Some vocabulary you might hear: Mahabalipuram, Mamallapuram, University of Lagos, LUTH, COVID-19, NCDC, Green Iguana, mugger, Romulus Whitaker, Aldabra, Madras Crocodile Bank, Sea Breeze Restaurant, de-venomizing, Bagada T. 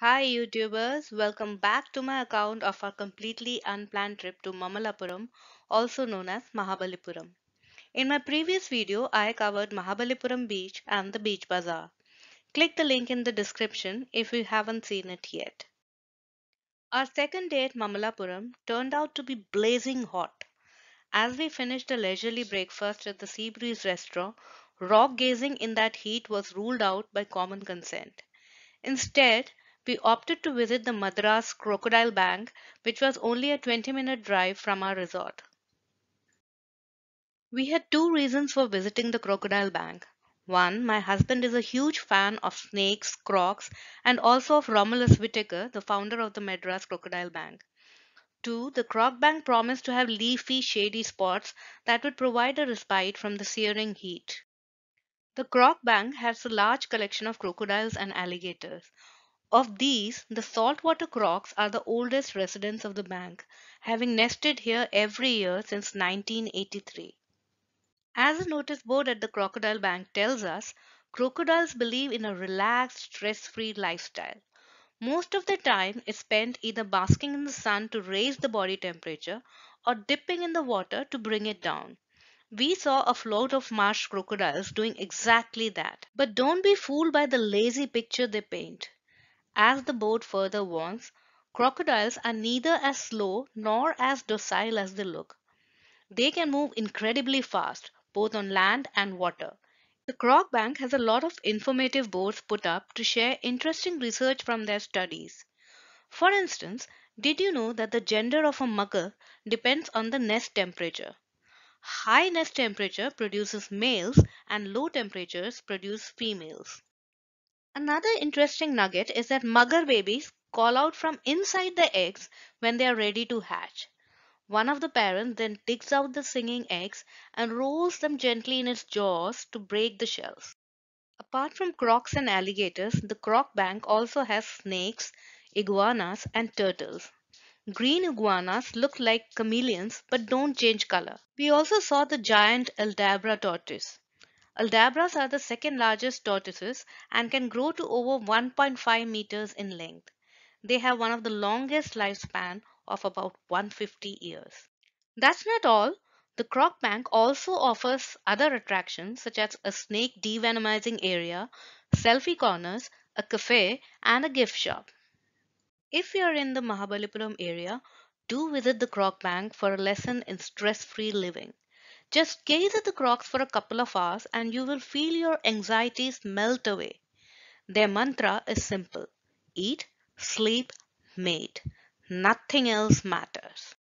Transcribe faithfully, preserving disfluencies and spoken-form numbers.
Hi YouTubers, welcome back to my account of our completely unplanned trip to Mamallapuram, also known as Mahabalipuram. In my previous video, I covered Mahabalipuram beach and the beach bazaar. Click the link in the description if you haven't seen it yet. Our second day at Mamallapuram turned out to be blazing hot. As we finished a leisurely breakfast at the Sea Breeze Restaurant, rock gazing in that heat was ruled out by common consent. Instead, we opted to visit the Madras Crocodile Bank, which was only a twenty minute drive from our resort. We had two reasons for visiting the Crocodile Bank. One, my husband is a huge fan of snakes, crocs, and also of Romulus Whitaker, the founder of the Madras Crocodile Bank. Two, the Croc Bank promised to have leafy, shady spots that would provide a respite from the searing heat. The Croc Bank has a large collection of crocodiles and alligators. Of these, the saltwater crocs are the oldest residents of the bank, having nested here every year since nineteen eighty-three. As a notice board at the Crocodile Bank tells us, crocodiles believe in a relaxed, stress-free lifestyle. Most of their time is spent either basking in the sun to raise the body temperature or dipping in the water to bring it down. We saw a flock of marsh crocodiles doing exactly that. But don't be fooled by the lazy picture they paint. As the board further warns, crocodiles are neither as slow nor as docile as they look. They can move incredibly fast, both on land and water. The Croc Bank has a lot of informative boards put up to share interesting research from their studies. For instance, did you know that the gender of a mugger depends on the nest temperature? High nest temperature produces males and low temperatures produce females. Another interesting nugget is that mugger babies call out from inside the eggs when they are ready to hatch. One of the parents then digs out the singing eggs and rolls them gently in its jaws to break the shells. Apart from crocs and alligators, the Croc Bank also has snakes, iguanas, and turtles. Green iguanas look like chameleons but don't change color. We also saw the giant Aldabra tortoise. Aldabras are the second largest tortoises and can grow to over one point five meters in length. They have one of the longest lifespan of about one hundred fifty years. That's not all. The Croc Bank also offers other attractions such as a snake devenomizing area, selfie corners, a cafe, and a gift shop. If you are in the Mahabalipuram area, do visit the Croc Bank for a lesson in stress-free living. Just gaze at the crocs for a couple of hours and you will feel your anxieties melt away. Their mantra is simple. Eat, sleep, mate. Nothing else matters.